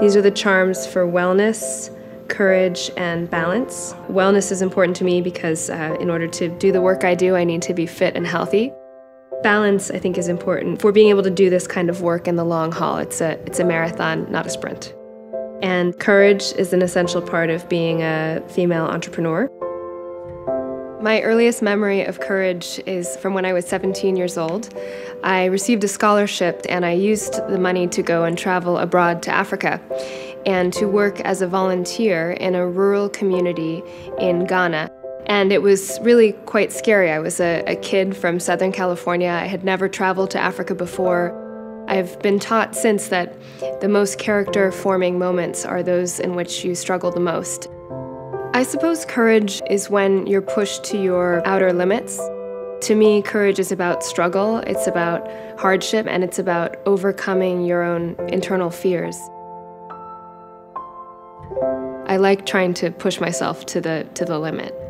These are the charms for wellness, courage, and balance. Wellness is important to me because in order to do the work I do, I need to be fit and healthy. Balance, I think, is important for being able to do this kind of work in the long haul. It's a marathon, not a sprint. And courage is an essential part of being a female entrepreneur. My earliest memory of courage is from when I was 17 years old. I received a scholarship and I used the money to go and travel abroad to Africa and to work as a volunteer in a rural community in Ghana. And it was really quite scary. I was a kid from Southern California. I had never traveled to Africa before. I've been taught since that the most character-forming moments are those in which you struggle the most. I suppose courage is when you're pushed to your outer limits. To me, courage is about struggle, it's about hardship, and it's about overcoming your own internal fears. I like trying to push myself to the limit.